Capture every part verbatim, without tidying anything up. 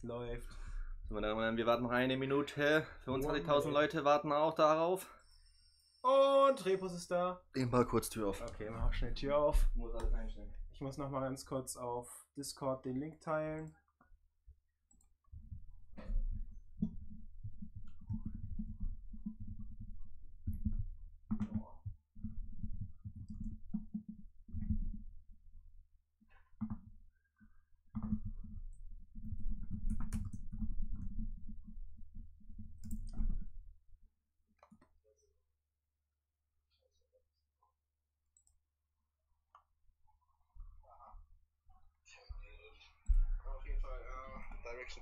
Es läuft. Wir warten noch eine Minute. fünfundzwanzigtausend Leute warten auch darauf. Und Repos ist da. Eben mal kurz Tür auf. Okay, mach schnell Tür auf. Muss alles einstellen. Ich muss noch mal ganz kurz auf Discord den Link teilen.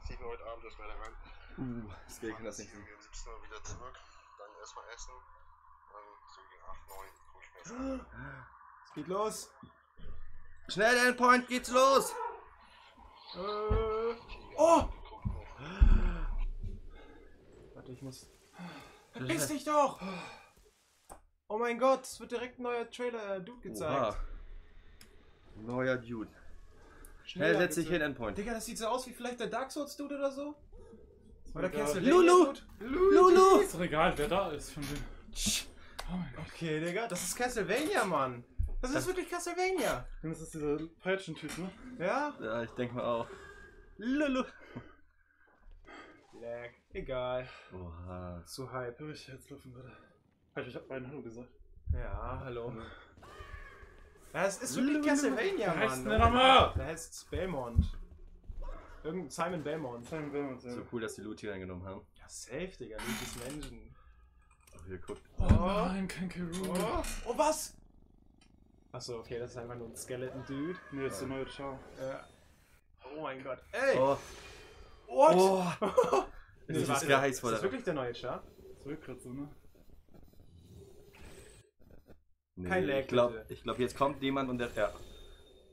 Ziehen wir heute Abend das weiter rein. Uh, das kann das nicht. Gegen siebzehn Uhr wieder zurück, dann erstmal essen und so gegen acht, neun guck ich mir das an. Es geht los! Schnell, Endpoint, geht's los! Äh, oh! Warte, ich muss... Verpiss dich doch! Oh mein Gott, es wird direkt ein neuer Trailer Dude gezeigt. Oha. Neuer Dude. Schnell, Schnell setz dich hin, Endpoint. Digga, das sieht so aus wie vielleicht der Dark Souls Dude oder so. Oder Castlevania Lulu! Lulu! Lulu! Ist doch egal, wer da ist von dem. Oh mein Gott. Okay, Digga, das ist Castlevania, Mann. Das, das ist wirklich Castlevania. Das ist dieser Peitschen-Typ, ne? Ja? Ja, ich denke mal auch. Lulu! Lag. Egal. Oha. Zu hype. Hör ich jetzt laufen, würde. Ich hab meinen Hallo gesagt. Ja, hallo. Ja, es ist wirklich Castlevania, Mann. Heißt der Name? Da heißt Belmont. Irgend Simon Belmont. Simon Belmont, ja. So cool, dass die Loot hier reingenommen haben. Ja, safe, Digga. Loot ist Menschen. Oh, hier, guck. Oh, nein, kein K. Rool. Oh. Oh, was? Achso, okay, das ist einfach nur ein Skeleton-Dude. Nee, das ist der neue Ciao. Ja. Oh mein Gott. Ey! Oh. What? Oh. Nee, das ist geil, ist das wirklich der neue Ciao? Zurück gerade so, ne? Nee, kein Lag, ich glaube, glaub, jetzt kommt jemand und der... Ja.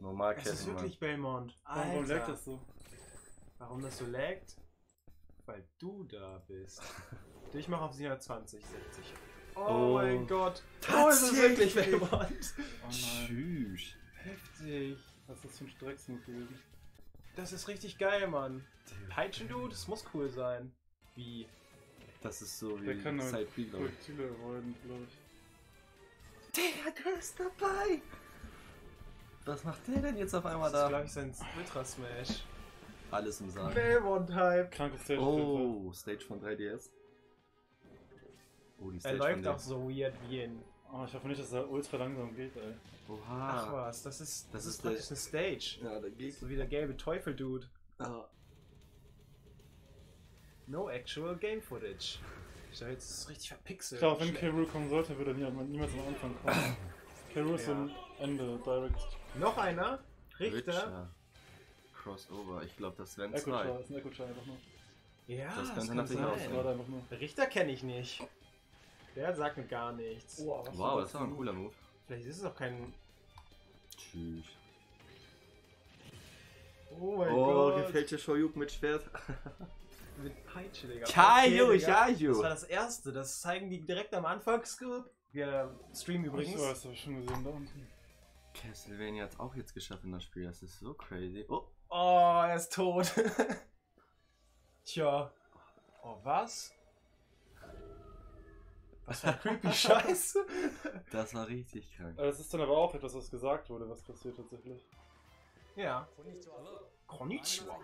Normal Kessel. Das ist wirklich Belmont. Alter. Warum laggt das so? Warum das so laggt? Weil du da bist. Ich mache auf siebenhundertzwanzig, sechzig. Oh, oh mein Gott. Oh, das ist wirklich Belmont. Oh tschüss. Heftig. Was ist das für ein Strecksmodell? Das ist richtig geil, Mann. Peitschen-Dude, das muss cool sein. Wie? Das ist so wie... Der kann nur Projektile rollen, glaube ich. Digga, der ist dabei! Was macht der denn jetzt auf einmal da? Das ist, glaube ich, sein Ultra Smash. Alles im Saal. Belmont-Hype. Kranke Stage. Oh, Stage von drei D S. Oh, die Stage. Er läuft auch so weird wie in. Oh, ich hoffe nicht, dass er ultra langsam geht, ey. Oha. Ach was, das ist, das das ist, ist praktisch eine Stage. Ja, da geht's. So wie der gelbe Teufel-Dude. Ah. No actual game footage. Ich dachte, jetzt ist es richtig verpixelt. Ich glaube, wenn K. Rool kommen sollte, würde niemand, niemals am Anfang kommen. K. Rool ist am Ende, Direct. Noch einer? Richter. Richter. Crossover, ich glaube, das wären zwei. Das ist ein Echo-Char einfach nur. Ja, das, das kann natürlich auch sein. Richter kenne ich nicht. Der sagt mir gar nichts. Oh, was wow, das ist auch ein cooler Move. Vielleicht ist es auch kein... Tschüss. Oh mein oh, Gott. Oh, gefällt dir Shoyuk mit Schwert? Mit Peitsche, Digga. Chayu, okay, Chayu. Das war das erste, das zeigen die direkt am Anfang. Wir streamen übrigens. So, das hab ich schon gesehen da unten. Castlevania hat es auch jetzt geschafft in das Spiel, das ist so crazy. Oh, oh er ist tot. Tja. Oh, was? Was für ein creepy Scheiße. Das war richtig krank. Das ist dann aber auch etwas, was gesagt wurde, was passiert tatsächlich. Ja. Konnichiwa.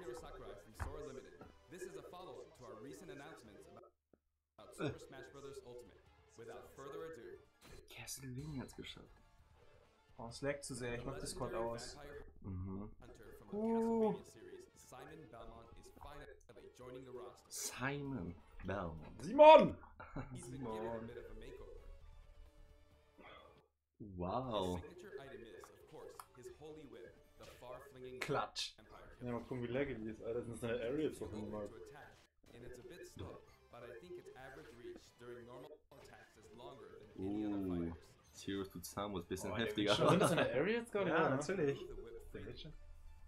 This is a follow-up to our recent announcements about Super Smash Bros. Ultimate. Without further ado. Castlevania hat's geschafft. Oh, es laggt zu sehr, ich mach Discord aus. Mhm. Uh. Simon Belmont. Simon! Simon! Wow. Klatsch. Ja, mal gucken, wie laggy die ist, Alter. Das ist eine Area jetzt noch im Markt. Uh, Serious to Samus, bisschen oh, heftiger. Sind das eine Area jetzt gerade? Ja, ja, natürlich.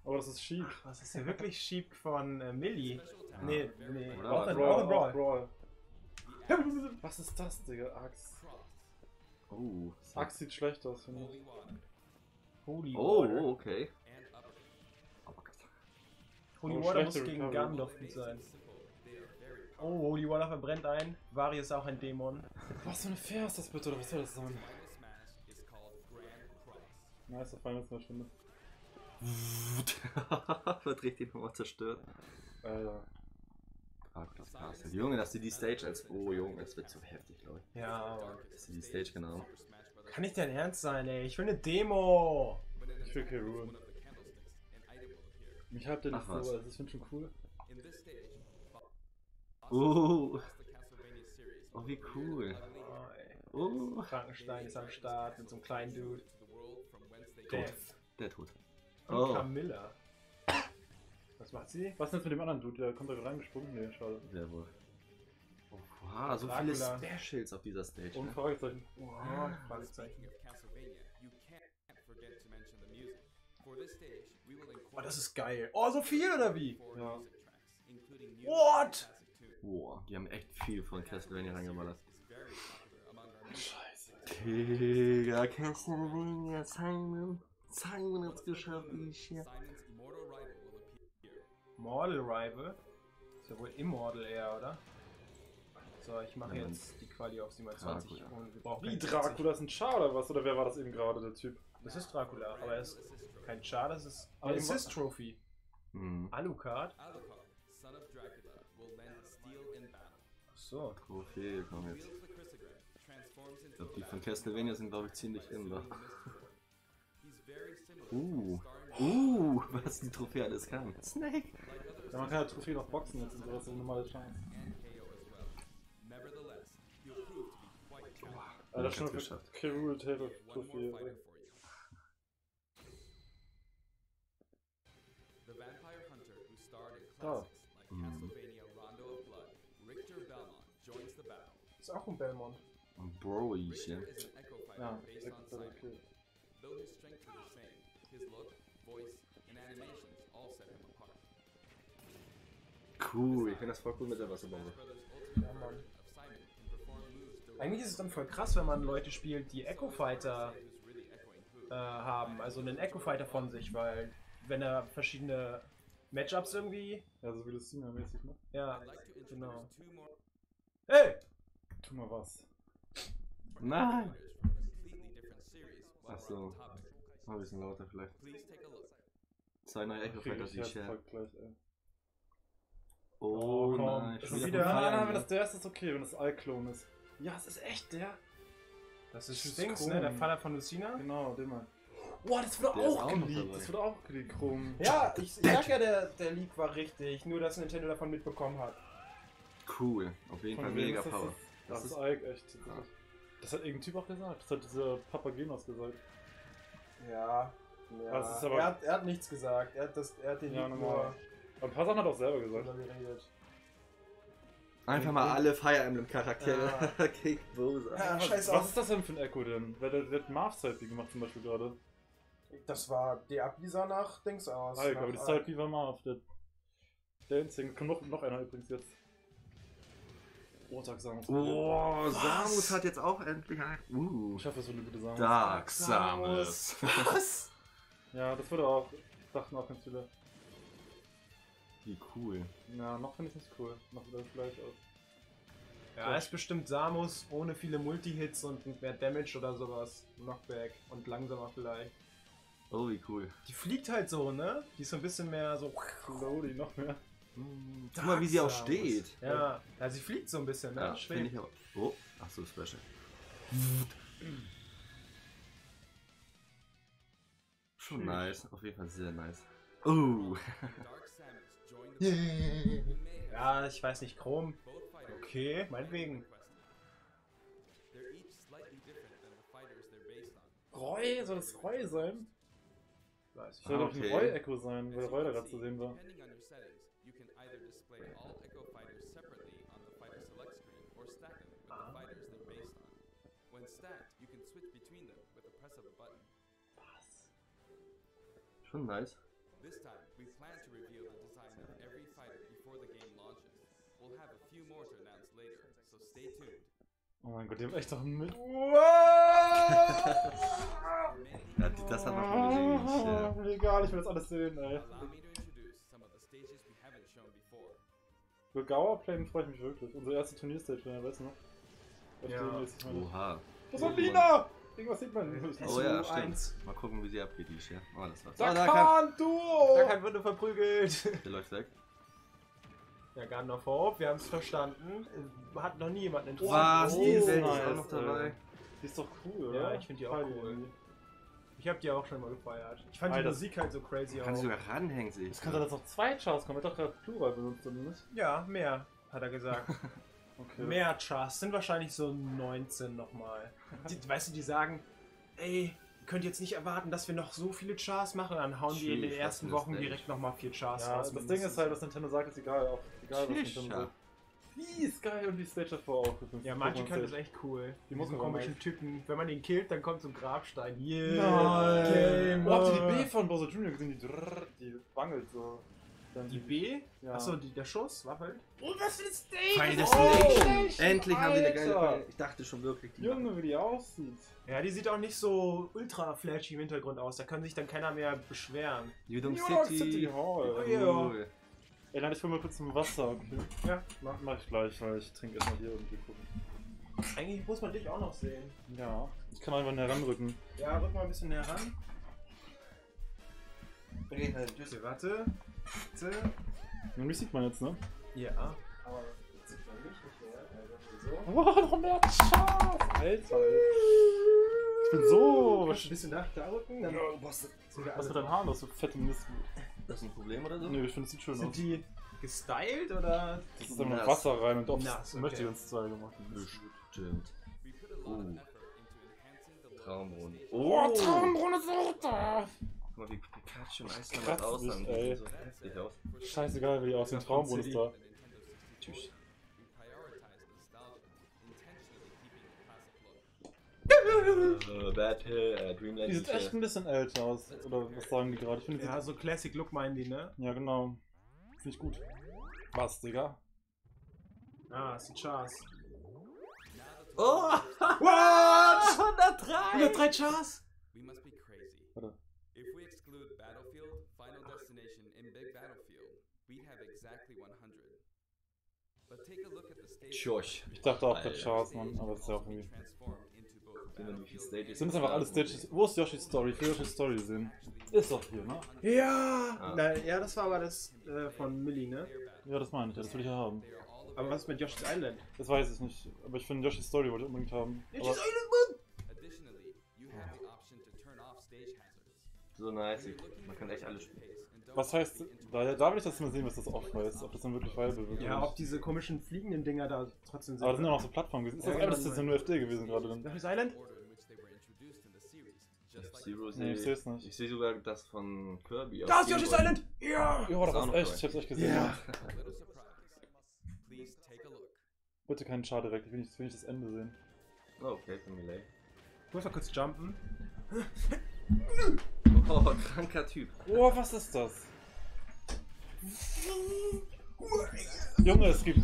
Oh, das ist Sheep. Ach, das ist ja wirklich Sheep von äh, Millie. Ja. Nee, nee. Auch ein Brawl. Was ist das, Digga? Axt. Oh. Axt sieht schlecht aus, finde ich. Holy oh, okay. Holy oh, Water muss gegen Gandalf gut sein. Oh, Holy Water verbrennt ein. Wario ist auch ein Dämon. Was für eine Fair ist das bitte, oder was soll das sein? Na, ist der Fall, das war schlimm. Verdreht den Horror zerstört. Alter. Ah, gut, das passt. Junge, dass du die Stage als. Oh, Junge, es wird so heftig, glaube ich. Ja, aber. Dass du die Stage, genau. Kann nicht dein Ernst sein, ey. Ich will eine Demo. Ich will K. Rool. Ich hab den nicht so, also das finde ich schon cool. Oh. Oh, wie cool. Oh, oh. Frankenstein ist am Start mit so einem kleinen Dude. Tot. Der tot. Und oh. Camilla. Was macht sie? Was ist jetzt mit dem anderen Dude? Der kommt da gerade reingesprungen. Nee, schade. Sehr wohl. Oh, wow, so Dracula. Viele Specials auf dieser Stage. Und Fragezeichen. Wow, ah. Fragezeichen. Oh, das ist geil. Oh, so viel oder wie? Ja. What? Boah, die haben echt viel von Castlevania reingeballert. Scheiße. Digga, Castlevania, Simon. Simon hat's geschafft, ich hier. Mortal Rival? Ist ja wohl Immortal eher, oder? So, ich mache ja, jetzt die Quali auf siebenundzwanzig. Dracula. Und wir brauchen wie, Dracula ist ein Char oder was? Oder wer war das eben gerade, der Typ? Das ist Dracula, aber er ist kein Char, das ist eine Assist-Trophy. Mhm. Alucard. So, Trophäe kommen jetzt. Ich glaube, die von Castlevania sind, glaube ich, ziemlich immer. Uh, uh, was die Trophäe alles kann. Snake! Ja, man kann ja Trophäe noch boxen jetzt und sowas, das ist eine normale Chance. Alter, das ist schon K. Rool Taylor Trophäe. Da. Mhm. Ist auch ein Belmont. Ein Brolychen. Ja, das ist okay. Cool, ich finde das voll cool mit der Wasserbombe. Ja, Mann. Eigentlich ist es dann voll krass, wenn man Leute spielt, die Echo Fighter äh, haben, also einen Echo Fighter von sich, weil wenn er verschiedene Matchups irgendwie. Ja, so wie Lucina-mäßig, ne? Ja, genau. Hey! Tu mal was. Nein! Achso. Mal ein bisschen lauter vielleicht. Zwei neue Echo-Fighter, die ich her. Oh nein, schon wieder. wieder nein, nein, wenn das der ist, ist okay, wenn das All-Klon ist. Ja, es ist echt der. Das ist Stinks, ne? Der Vater von Lucina? Genau, den mal. Boah, das wurde der auch geleakt. Das wurde auch geleakt, Chrom. Ja, ich sag ja, der, der Leak war richtig, nur dass Nintendo davon mitbekommen hat. Cool, auf jeden Fall mega Power. Das ist Ike echt. Das hat irgendein Typ auch gesagt. Das hat dieser Papagenos gesagt. Ja, ja. Das ist aber er, hat, er hat nichts gesagt. Er hat, das, er hat den ja, Leak nur. Aber ein paar Sachen hat er auch selber gesagt. Einfach mal alle Fire Emblem Charaktere. Ja. Gegen Bowser. Ja, was auf. Ist das denn für ein Echo denn? Wer hat Marv's Hype gemacht zum Beispiel gerade? Das war der Up, die sah nach Dings aus. Ike, aber die Hype war Marv. Der Dancing. Kommt noch, noch einer übrigens jetzt. Oh, Dark Samus. Oh, was? Samus hat jetzt auch endlich ein. Uh. Ich hoffe, das wird eine gute Samus. Dark Samus. Was? Ja, das wurde auch. Dachten auch ganz viele. Wie cool. Na, noch finde ich das cool. Noch sieht das gleich aus. Ja, ist bestimmt Samus ohne viele Multi-Hits und mehr Damage oder sowas. Knockback und langsamer vielleicht. Oh, wie cool. Die fliegt halt so, ne? Die ist so ein bisschen mehr so. Slowly, noch mehr. Mm, guck mal, wie sie auch steht. Ja, ja, sie fliegt so ein bisschen, ne? Ja, schwierig. Oh, ach so, Special. Schon nice, auf jeden Fall sehr nice. Oh. Ja, ich weiß nicht, Chrom. Okay, meinetwegen. Roy? Soll das Roy sein? Weiß ich. Soll doch ein Roy-Echo sein, weil Roy da gerade zu sehen war. Schon nice. This time, we plan to reveal the design of every fighter before the game launches. We'll have a few more to announce later, so stay tuned. Oh mein Gott, die haben echt doch mit. Das hat man schon gesehen. Egal, ich will das alles sehen, ey. Allow me to introduce some of the stages Für Gower-Plane freue ich mich wirklich. Unsere erste Turnierstage, wenn er weiß noch. Ja. Oha. Das war Lina! Irgendwas sieht man nicht. Oh ja, stimmt. Mal gucken, wie sie abgeht, die Scher. Oh, das war's. Da kann du! Da kann Wunde verprügelt. Der läuft weg. Ja, Garden of Hope, wir haben es verstanden. Hat noch nie jemand interessiert. Was? Die ist auch noch dabei. Die ist doch cool, oder? Ja, ich finde die auch cool. Ich hab die auch schon mal gefeiert. Ich fand die Musik halt so crazy aus. Kannst du sogar ranhängen, sehe ich. Es kann doch noch zwei Chars kommen. Er hat doch gerade Plural benutzt, oder nicht? Ja, mehr, hat er gesagt. Okay. Mehr Chars, sind wahrscheinlich so neunzehn nochmal. Weißt du, die sagen, ey, könnt jetzt nicht erwarten, dass wir noch so viele Chars machen, dann hauen Schön, die in den ersten Wochen nicht. direkt nochmal vier Chars ja, raus. Das mindestens. Ding ist halt, was Nintendo sagt, ist egal, auch egal Tisch, was Nintendo sagt. Die ist geil und die Stage davor auch. Ja, Magikarp ist echt cool. Die muss einen komischen Typen. Wenn man den killt, dann kommt so ein Grabstein. Yeah. Nein! Oh, habt ihr die B von Bowser Junior gesehen? Die, die wangelt so. Dann die B? Ja. Achso, die, der Schuss? Waffel? Oh, was für ein Stage! Final Destination! Endlich haben wir eine geile. Ich dachte schon wirklich, die Junge, wie die aussieht. Ja, die sieht auch nicht so ultra flashy im Hintergrund aus. Da kann sich dann keiner mehr beschweren. Judum City. City Hall. Ja. Ey, lade ich will mal kurz zum Wasser, okay? Ja. Mach, mach ich gleich, weil ich trinke erstmal hier irgendwie gucken. Eigentlich muss man dich auch noch sehen. Ja. Ich kann einfach näher ranrücken. Ja, rück mal ein bisschen näher ran. Bring halt die Tür. Warte. Warte. Und mich sieht man jetzt, ne? Ja. Aber jetzt sieht man mich nicht mehr. Also so. Oh, noch mehr Schatz! Alter. Ich bin so. Kannst du ein bisschen nach da rücken? Dann ja, was was mit deinen Haaren, das so fette Mist. Das ist ein Problem oder so? Nö, ich finde es sieht schön Sind aus. Sind die gestylt oder? Das ist einfach Wasser rein und doch. Okay. Möchte ich uns zwei gemacht. Bestimmt. Oh. Traumrunde. Oh, oh. Traumrunde ist auch da! Guck mal, wie Pikachu und Eisland aussehen. So hässlich aus. Scheißegal, wie die aussehen. Traumrunde ist da. Tschüss. Uh, Battle, uh, Dreamland. Die sieht echt ein bisschen älter aus, oder was sagen die gerade? Ja, so Classic Look meinen die, ne? Ja, genau. Finde ich gut. Was, Digga? Ah, ist ein Chars. Oh! What? hundertdrei! hundertdrei Chars? We must be crazy. Warte. If we exclude Battlefield, Final Destination in Big Battlefield, we have exactly hundert. But take a look at the stage. Ich dachte auch der Chars, Mann, aber das ist ja auch irgendwie. Sind es einfach alle Stages. Wo ist Yoshi's Story? Ich will Yoshi's Story sehen. Ist doch hier, ne? Ja! Ah. Na, ja, das war aber das äh, von Millie, ne? Ja, das meine ich, ja, das will ich ja haben. Aber was ist mit Yoshi's Island? Das weiß ich nicht, aber ich finde Yoshi's Story wollte ich unbedingt haben. Yoshi's aber Island, Mann! So nice, man kann echt alles spielen. Was heißt, da, da will ich das mal sehen, was das off heißt, ob das dann wirklich viable wird. Ja, ob diese komischen fliegenden Dinger da trotzdem sind. Aber das sind ja noch so Plattformen gewesen. Ist das ja, alles jetzt nur F D gewesen gerade dann? Yoshi's Island? Zero, nee, ich seh's nicht. Ich seh sogar das von Kirby. Da ist Yoshi's Island! Ja! Ja, das ist echt, ich hab's euch gesehen. Yeah. Bitte keinen Char direkt, ich will nicht, will nicht das Ende sehen. Oh, okay, für Melee. Ich muss mal kurz jumpen. Oh, kranker Typ. Oh, was ist das? Junge, es gibt...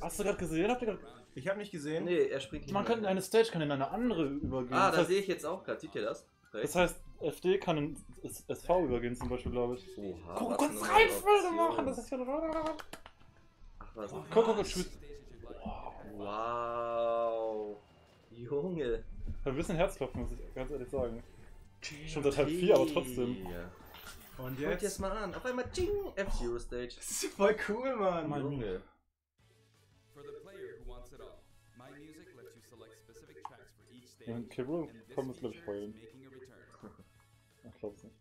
Hast du gerade gesehen? Habt ihr grad... Ich hab nicht gesehen. Nee, er springt nicht. Man kann in eine Stage kann in eine andere übergehen. Ah, das da heißt, sehe ich jetzt auch gerade. Seht ihr das? Das heißt, F D kann in S V übergehen zum Beispiel, glaube ich. Oha, guck, kurz Reihenfolge machen! Das ist ja... Ach, was? Oh, guck, guck, tschüss. Wow. wow. Junge. Ich hab ein bisschen Herzklopfen, muss ich ganz ehrlich sagen. Schon seit halb vier, aber trotzdem. Und jetzt? Guckt jetzt mal an. Auf einmal Ching! F-Zero Stage. Das ist voll cool, Mann. Mein Junge. Ja, K. Rool kommt jetzt, glaube ich, heulen. Ich glaub's nicht.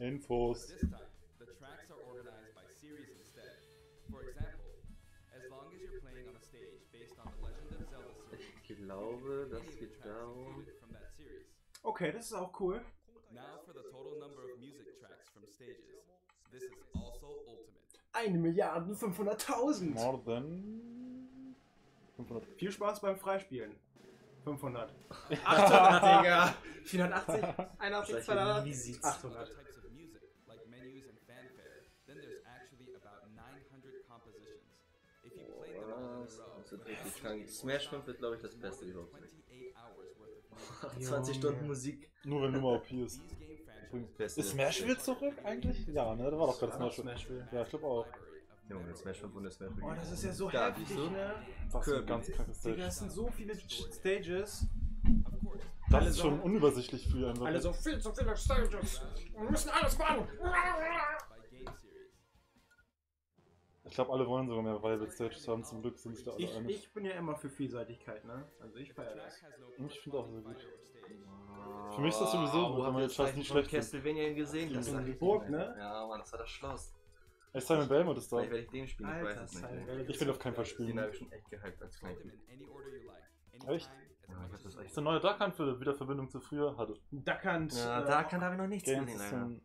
Infos. Ich glaube, das geht down. Okay, das ist auch cool. Eine Milliarde fünfhunderttausend! Morden. fünfhundert. Viel Spaß beim Freispielen. fünfhundert. achthundert, Digga! vierhundertachtzig, einundachtzig, zweihundert, achthundert. Smash fünf wird, glaube ich, das Beste überhaupt. zwanzig Stunden Musik. Nur wenn du mal O P ist. Frühlingsfest. Ist Smashville zurück eigentlich? Ja, ne? Da war doch gerade Smashville. Smashville. Ja, ich glaube auch. Junge, Smashville und Smashville. Oh, das ist ja so da, heftig, so? Ne? Das ist ein ganz krankes Stage. Digga, das sind so viele Stages. Das alle ist schon so unübersichtlich viel. Einfach alle so viel, so viele Stages. Wir müssen alles machen. Ich glaube, alle wollen sogar mehr Viable Stages haben, zum Glück sind es da alle ich, einig. Ich bin ja immer für Vielseitigkeit, ne? Also ich feiere das. Ich finde auch so gut. Oh, für mich ist das sowieso gut, wenn man jetzt scheiß nicht schlecht ist. Castlevania gesehen, das ist eine Burg, ne? Ja, Mann, das war das Schloss. Ey, Simon Belmont ist da. Vielleicht werde ich den spielen, Alter, ich weiß es nicht. Simon. Ich will auf keinen Fall spielen. Den habe ich schon echt gehypt als kleines Kind. Echt? Ja, ich hab das echt. Ist eine neue Dark Hunt für Wiederverbindung zu früher hatte. Dark Hunt. Ja, äh, Dark Hunt habe ich noch nichts von denen.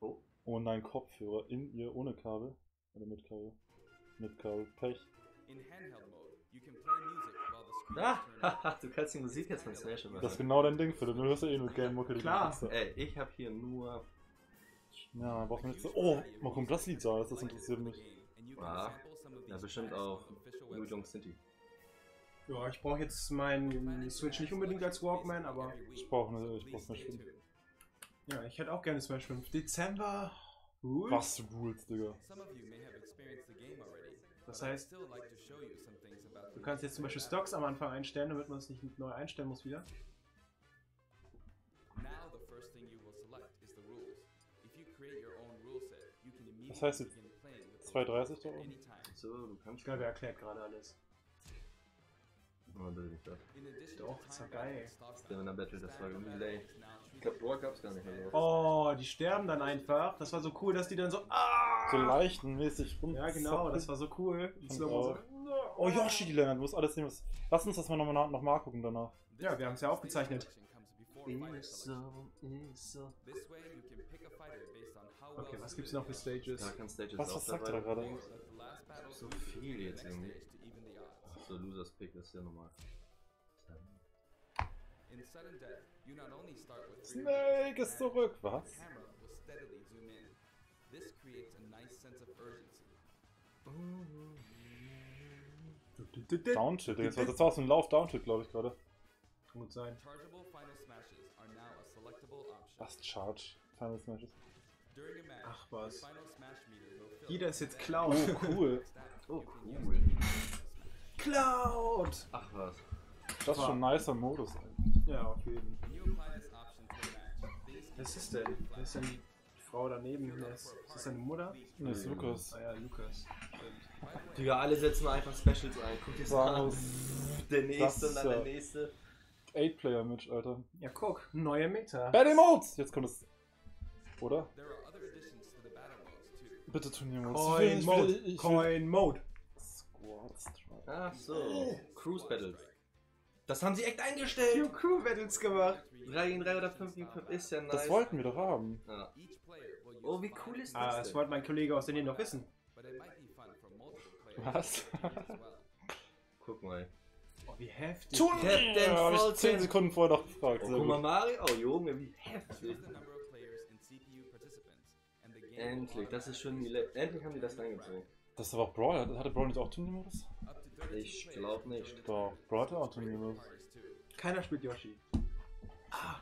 Oh. Oh nein, Kopfhörer in ihr ohne Kabel. Oder mit Kabel. Mit Kabel. Pech. Ah, haha, du kannst die Musik jetzt von Smash machen. Das ist genau dein Ding, Philipp. Du hörst ja eh nur Game-Mucke. Klar, ey, ich hab hier nur... Ja, brauchen wir jetzt so... Oh, mal kommt das Lied da, das interessiert mich. Ah, ja, bestimmt auch New Young City. Ja, ich brauche jetzt meinen Switch nicht unbedingt als Walkman, aber... Ich brauche eine, ich brauch Smash fünf. Ja, ich hätte auch gerne Smash fünf. Dezember... Rules? Was Rules, Digga? Das heißt, du kannst jetzt zum Beispiel Stocks am Anfang einstellen, damit man es nicht neu einstellen muss wieder. Das heißt jetzt zwei dreißig da oben? So, du kannst... Ich glaube, er erklärt gerade alles. Oh, doch, das war geil. Der Battle, das war irgendwie lame. Ich glaube, Brawl gab's gar nicht mehr. Oh, die sterben dann einfach. Das war so cool, dass die dann so... Ah! So leichtenmäßig rum. Ja, genau, das war so cool. So, oh, Yoshi, die lernen. Du musst alles nehmen. Was... Lass uns das mal nochmal noch mal gucken danach. Ja, wir haben es ja aufgezeichnet. Okay, was gibt's noch für Stages? Ja, Stages was, was sagt er da gerade? So viel jetzt irgendwie. So Losers Pick ist ja normal. Snake ist zurück, was? Downshift, das war das aus dem Lauf Downshift, glaube ich gerade. Kann gut sein. Was Charge? Final Smashes. Ach was. Jeder ist jetzt Cloud. Oh cool. Oh cool. Cloud! Ach was. Das ist schon ein nicer Modus eigentlich. Ja, auf jeden Fall. Was ist denn? Wer ist denn die Frau daneben? Ist das deine Mutter? Ne, ist Lukas. Ah ja, Lukas. Digga, alle setzen einfach Specials ein. Guck dir das an. Der nächste und dann der nächste. acht Player Match, Alter. Ja, guck. Neue Meta. Battle Modes! Jetzt kommt es. Oder? Bitte Turnier-Modes. Coin Mode. Coin Mode. Ach so, oh. Cruise Battles. Das haben sie echt eingestellt! Die haben Crew Battles gemacht! drei gegen drei oder fünf gegen fünf ist ja nice. Das wollten wir doch haben. Ja. Oh, wie cool ist das? Ah, das denn? Wollte mein Kollege aus Indien noch wissen. Was? Guck mal. Oh, wie heftig. Captain ja, Falcon! zehn Sekunden vorher noch gefragt. Oh, guck mal, Mario. Oh, Junge, wie heftig. Endlich, das ist schon die Endlich haben die das reingezogen. Das ist aber auch Brawl. Hatte Brawl nicht auch Turniermodus? Ich glaube nicht. Doch, Brawl hatte auch Turniermodus. Keiner spielt Yoshi. Ah.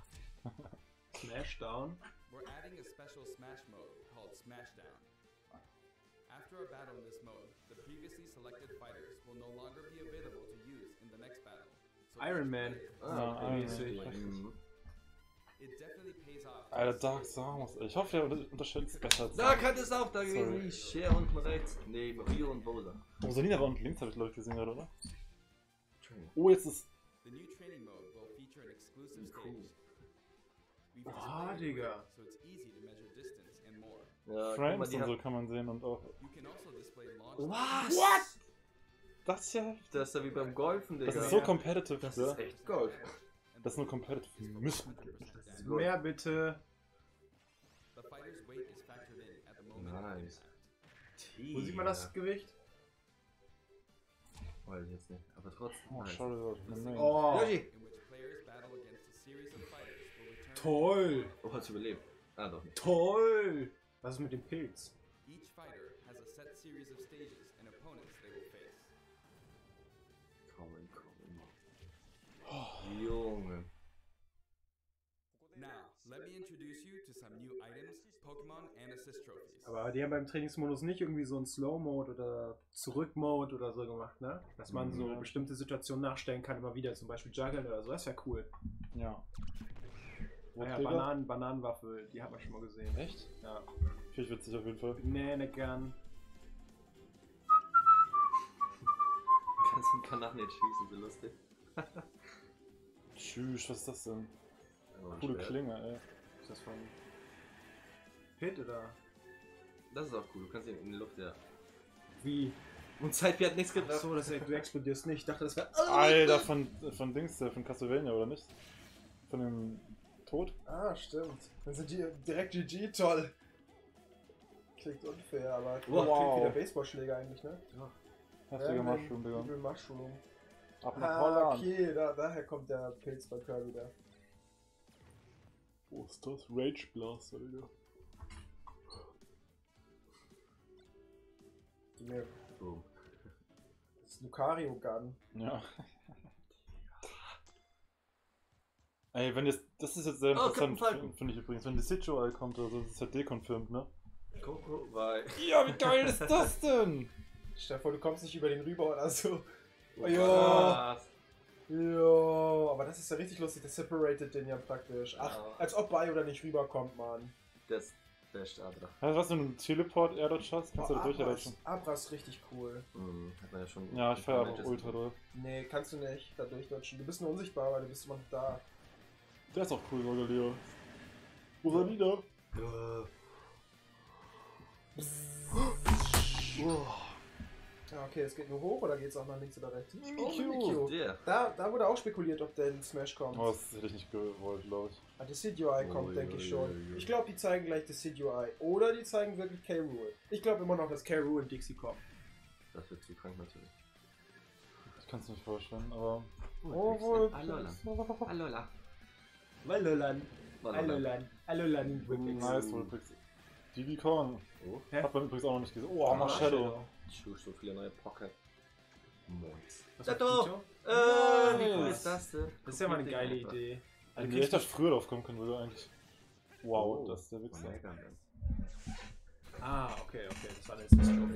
Smashdown. Iron Man. Ah, ja, Iron Man. Alter, Dark Samus, ich hoffe, der unterschätzt es besser. Dark Hunt ist auch da gewesen. Share unten rechts, neben Rio und Bowser. Oh, Solina war unten links, habe ich glaube ich gesehen gerade, oder? Oh, jetzt ist. Ah, Digga. Ja, Frames und so kann man sehen und auch. Was? What? Das ist ja. Das ist ja wie beim Golfen, Digga. Das ist so competitive, das ist echt Golf. Das ist nur competitive. Müssen. Mehr bitte. Nice. Wo sieht man das Gewicht? Weiß ich jetzt nicht. Aber trotzdem. Oh, schade. Oh. Toll. Oh, hat's überlebt. Ah, doch nicht. Toll. Was ist mit dem Pilz? Oh. Junge. Now, let me introduce you Pokémon and Assist Trophies. Aber die haben beim Trainingsmodus nicht irgendwie so einen Slow-Mode oder Zurück-Mode oder so gemacht, ne? Dass man mhm. so bestimmte Situationen nachstellen kann, immer wieder, zum Beispiel Juggeln oder so, das wäre cool. Ja. Naja, Bananen, Bananenwaffe, die hat man schon mal gesehen. Echt? Ja. Viel witzig auf jeden Fall. Nee, nicht gern. Du kannst den Kanaken nicht schießen, so lustig. Tschüss, was ist das denn? Ja, coole schwer. Klinge, ey. Ist das von Pit oder? Das ist auch cool, du kannst ihn in die Luft, ja. Wie? Und Zeitpi hat nichts gedacht. Achso, das heißt, du explodierst nicht. Ich dachte, das wäre. Alter, von, von Dings, von Castlevania, oder nicht? Von dem Tod? Ah, stimmt. Dann sind die direkt G G, toll. Klingt unfair, aber. Wow. Klingt wie der Baseballschläger eigentlich, ne? Ja. Heftiger Mushroom, Digga. Mushroom. Ab nach Holland. Okay, da, daher kommt der Pilz bei Kirby da. Oh, ist das Rage Blaster, Digga. Nee. Oh. Das ist Lucario Garden. Ja. Ey, wenn jetzt. Das ist jetzt sehr interessant, oh, finde ich übrigens. Wenn Decidueye kommt oder so, das ist halt dekonfirmt, ne? Coco, bye. Ja, wie geil ist das denn? Stell dir vor, du kommst nicht über den rüber oder so. Oh, ja. Jo, aber das ist ja richtig lustig, das separated den ja praktisch. Ach, ja. Als ob Bayonetta nicht rüberkommt, Mann. Das Beste, Abra. Weißt du, was du einen Teleport-Air-Dodge hast? Kannst oh, du da durcherdodgen. Abra ist richtig cool. Mhm, hat man ja schon. Ja, ich feiere auch ultra durch. Nee, kannst du nicht da durchdodgen. Du bist nur unsichtbar, weil du bist immer noch da. Der ist auch cool, Rogaleo. Wo ist er wieder? Ja, okay, es geht nur hoch oder geht es auch nach links oder rechts? Mimikyu! Yeah. Da, da wurde auch spekuliert, ob der in Smash kommt. Oh, das hätte ich nicht gewollt, glaube ich. Ah, Decidueye kommt, oh, denke yeah, ich schon. Yeah, yeah. Ich glaube, die zeigen gleich Decidueye. Oder die zeigen wirklich K. Rool. Ich glaube immer noch, dass K. Rool und Dixie kommen. Das wird zu krank natürlich. Ich kann es nicht vorstellen, aber. Oh, wohl. Alolan. Alolan. Alolan. Alolan. Alolan Vulpix. Nice Vulpix. Diddy Kong. Oh. Hat man übrigens auch noch nicht gesehen. Oh, Armer Shadow. Ich schwöre, so viele neue Pocket. Moins. Was ist das? Äh, wie cool ist das denn? Das ist ja mal eine geile Idee. Wenn ich da früher drauf kommen können würde eigentlich. Wow, das ist der Wichser. Ah, okay, okay. Das war jetzt nicht so.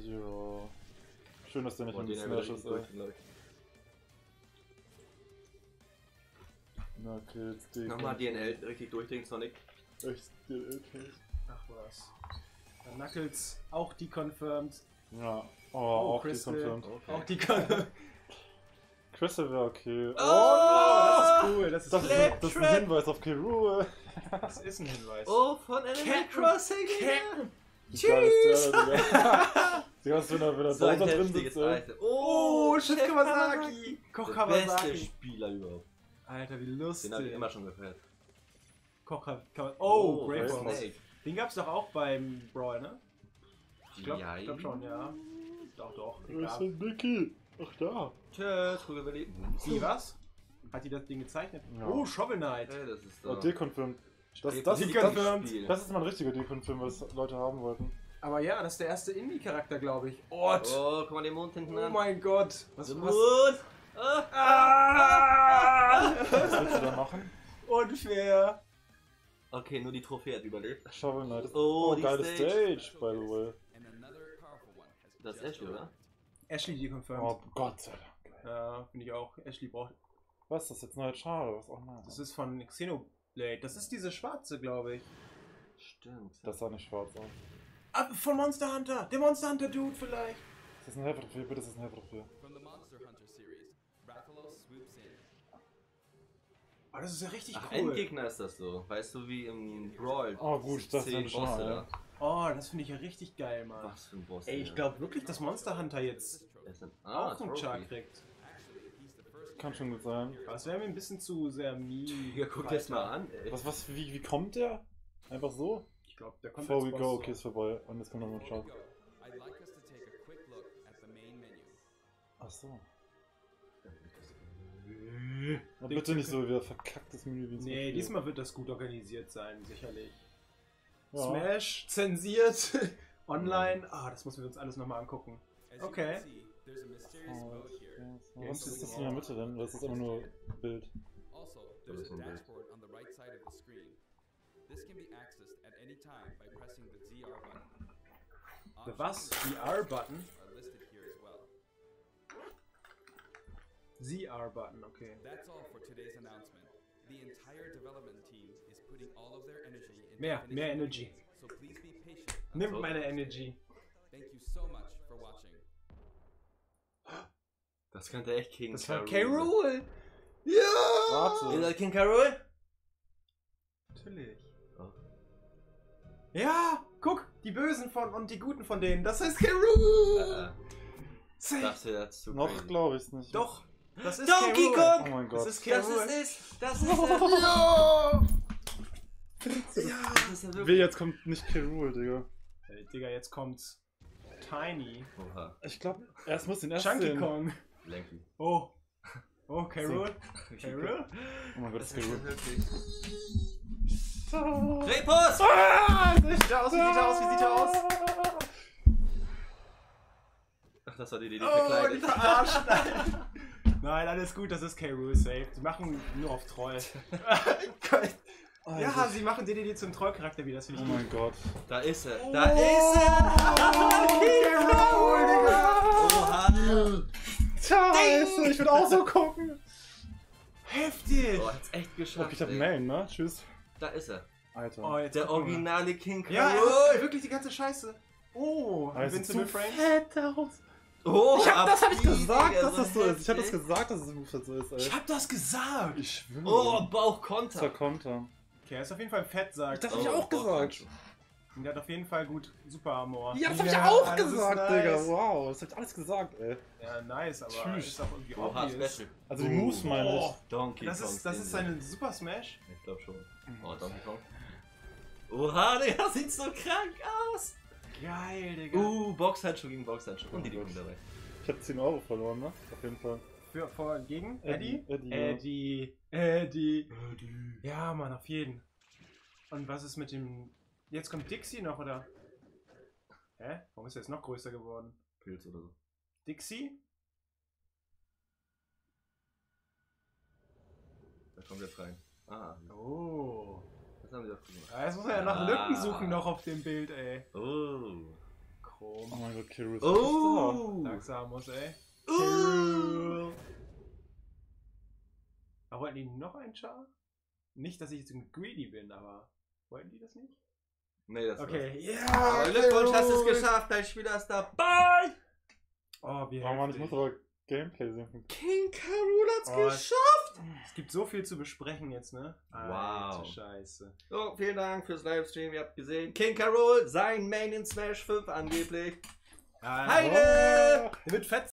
Zero. Schön, dass der nicht im Smash ist, ey. Na, kills, Digga. Nochmal D N L richtig durchdringen, Sonic. Echt D N L kills. Ach was. Dann Knuckles, auch die confirmed. Ja, oh, oh auch Crystal. Die confirmed. Okay. Auch die confirmed. Crystal wäre okay. Oh, oh, das ist cool. Das ist, das ist, ein, das ist ein Hinweis auf K. Rool. Das ist ein Hinweis. Oh, von Animal Crossing. Tschüss. Du hast wieder Bowser drin sitzt. Oh, Chef Kawasaki. Koch Kawasaki. Beste Spieler überhaupt. Alter, wie lustig. Den habe ich immer schon gehört. Koch Kawasaki. Oh, oh Brave Balls. Den gab's doch auch beim Brawl, ne? Ich glaub, ja, ich glaub schon, ja. Doch, doch. Wo ist denn Mickey? Ach da. Tschüss, Rüberleben. Sie was? Hat die das Ding gezeichnet? Ja. Oh, Shovel Knight. Hey, das ist doch. Oh, Dekonfirm. Das, das, das, das ist mal ein richtiger Dekonfirm, was Leute haben wollten. Aber ja, das ist der erste Indie-Charakter, glaube ich. Ort. Oh, guck mal den Mond hinten an. Oh mein Gott. Was ist das? Was willst du da machen? Unfair. Okay, nur die Trophäe hat überlebt. Shovel Knight. Oh, oh geile Stage. Stage, by the way. Das ist Ashley, oder? Ashley, die confirmed. Oh Gott sei Dank. Ja, finde ich auch. Ashley braucht. Was ist das jetzt? Neue Schale? Was auch mal. Das ist von Xenoblade. Das ist diese schwarze, glaube ich. Stimmt. Das sah nicht schwarz aus. Ah, von Monster Hunter! Der Monster Hunter Dude vielleicht! Ist das ein Helfer-Trophäe? Bitte ist das ein Helfer-Trophäe. Oh, das ist ja richtig Ach, cool. Endgegner ist das so. Weißt du, wie im Brawl. Oh, gut, das ist ein Boss. Ja. Oh, das finde ich ja richtig geil, Mann. Was für ein Boss. Ey, ich glaube wirklich, dass Monster Hunter jetzt ein, ah, auch einen Char kriegt. Kann schon gut sein. Aber das wäre mir ein bisschen zu sehr mies. Ja, guck das mal an, ey. Was, was, wie, wie kommt der? Einfach so? Ich glaube, der kommt Before we Boss go, okay, so. Ist vorbei. Und jetzt kommt nochmal ein Char. Achso. Aber bitte nicht so wieder verkacktes Menü wie so. Nee, diesmal wird das gut organisiert sein, sicherlich. Ja. Smash, zensiert, online. Ah, das müssen wir uns alles nochmal angucken. Okay. Was ist das in der Mitte denn? Das ist immer nur Bild. Das ist ein Bild. can be accessed at any time by pressing the Z R button. The was? Z R button? Are listed here as well. Z R button, okay. That's all for today's announcement. The entire development team is putting all of their energy into mehr, mehr Energy. So please be patient. Nimm meine Energy. Thank you so much for watching. Das könnte echt King K. Rool. Das war K. Rool. Ja! Warte. Ihr seid King K. Rool? Natürlich. Oh. Ja! Guck! Die Bösen von und die Guten von denen. Das heißt K. Rool! Äh, das dazu noch glaube ich nicht. Doch! Das ist Donkey Kong! Oh mein Gott. Das ist K. Rool. Das ist es! Das ist es! Ja! Ja! Will, jetzt kommt nicht K. Rool, Digga. Hey, Digga, jetzt kommt's. Tiny. Oha. Ich glaube, erst muss den ersten. Donkey Kong. Lanky. Oh. Oh, K. Rool. K. Rool? Oh mein Gott, das ist K. Rool. Repos! Ah, wie sieht er aus? Wie sieht er aus? Wie sieht er aus? Ach, das war die Idee, die verkleidet. Oh, die verarscht. Nein, alles gut, das ist K. Rool safe. Sie machen nur auf Troll. Ja, sie machen D D D zum Trollcharakter wieder, das finde ich. Oh mein Gott. Da ist er. Da ist er! Scheiße, ich würde auch so gucken. Heftig. Oh, hat's echt geschafft. Ich hab Main, ne? Tschüss. Da ist er. Alter. Oh, jetzt der originale King K. Rool. Ja, wirklich die ganze Scheiße. Oh, ich bin zu fett aus. Oh, ich hab, das hab ich gesagt, dass das so ist. Ich hab das gesagt, dass das so ist, ey. Ich hab das gesagt. Ich schwöre. Oh, Bauchkonter. Das war Konter. Okay, er ist auf jeden Fall fett, sagt. Das hab ich auch gesagt. Und der hat auf jeden Fall gut Super-Armor. Ja, das hab ich auch gesagt, Digga. Wow, das hab ich alles gesagt, ey. Ja, nice, aber ist auch irgendwie obvious. Also die Moves meine ich. Donkey Kong. Das ist seine Super-Smash? Ich glaub schon. Oh, Donkey Kong. Oha, Digga, sieht so krank aus. Geil, Digga. Uh, Boxhandschuh gegen Boxhandschuh. Und die Dieben dabei. Ich hab zehn Euro verloren, ne? Auf jeden Fall. Für, vor, gegen? Eddie? Eddie. Eddie. Eddie. Ja, Mann, auf jeden. Und was ist mit dem... Jetzt kommt Dixie noch, oder? Hä? Warum ist er jetzt noch größer geworden? Pilz oder so. Dixie? Da kommt jetzt rein. Ah. Oh. Das haben sie doch gemacht. Ja, jetzt muss man ja nach ah. Lücken suchen noch auf dem Bild, ey. Oh. Chrom. Oh mein Gott, K. Rool. Oh. Dark Samus, ey. K. Rool. Aber wollten die noch einen Char? Nicht, dass ich jetzt greedy bin, aber wollten die das nicht? Nee, das okay. War's. Ja! Yeah, Glückwunsch, hast es geschafft, dein Spieler ist dabei! Oh, wie oh Mann, ich muss aber Gameplay sehen. King K. Rool hat's oh, geschafft! Es gibt so viel zu besprechen jetzt, ne? Wow. Alter Scheiße. So, vielen Dank fürs Livestream, ihr habt gesehen. King K. Rool, sein Main in Smash fünf angeblich. Heide! Oh. Der wird fett,